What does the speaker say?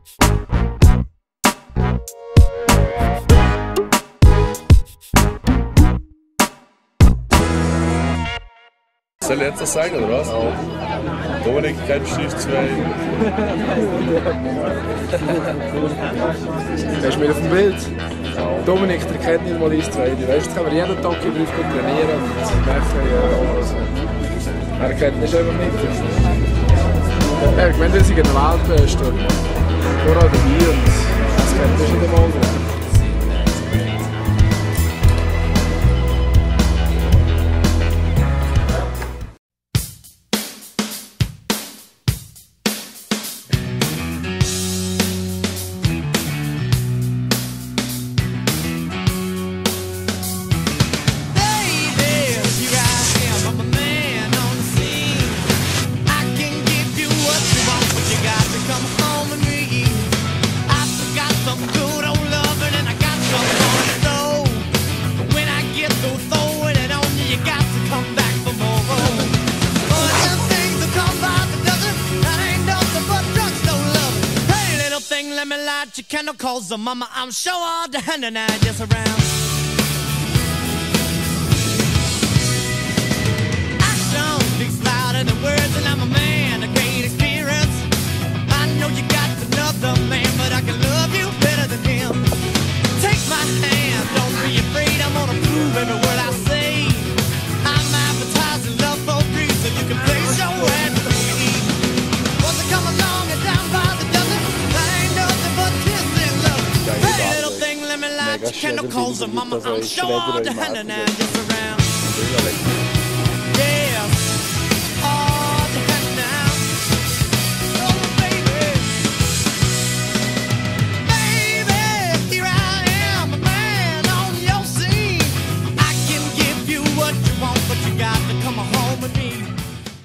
Das soll jetzt das sein, oder was? Ja. Dominik, kein Stift mehr. Der ist wieder auf dem Bild. Dominik, der kennt nicht mal eins, zwei. Jetzt kann man jeden Tag hier drauf trainieren und merken, er kennt nicht einfach nicht. Ich meine, dass ich in der Welt bist, oder dabei, und das kennt man schon einmal nicht. Let me light your candle, calls the mama. I'm sure all the hand and I just around. Action speaks louder than words, and I'm a man of great experience. I know you got another man, but I can love you better than him. Take my hand, don't be afraid. I'm gonna prove every word I say. I'm advertising love for free, so you can place your ad for me. Once I come along and down by the dozen. Mega schön, dass er sich mit der Welt schlägt oder im Markt geht. Come home with me.